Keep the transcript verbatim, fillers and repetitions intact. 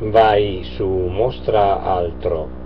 vai su mostra altro,